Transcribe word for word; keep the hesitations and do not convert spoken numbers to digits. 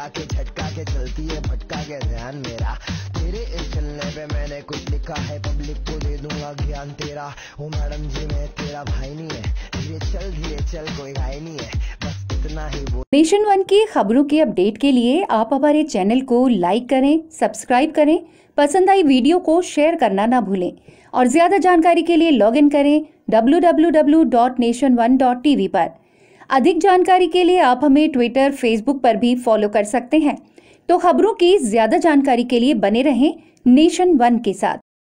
झटका के झटका के चलती है भटका के ध्यान मेरा तेरे इस चलने पे मैंने कुछ लिखा है पब्लिक को दे दूंगा ज्ञान तेरा। ओ मैडम जी मैं तेरा भाई नहीं है, धीरे चल धीरे चल कोई घाई नहीं है बस इतना ही बोल। नेशन वन की खबरों के अपडेट के लिए आप हमारे चैनल को लाइक करें, सब्सक्राइब करें, पसंद आई वीडियो को शेयर करना ना भूलें और ज़्यादा जानकारी के लिए लॉग इन करें W W W dot nation one dot T V पर। अधिक जानकारी के लिए आप हमें ट्विटर, फेसबुक पर भी फॉलो कर सकते हैं। तो खबरों की ज़्यादा जानकारी के लिए बने रहें नेशन वन के साथ।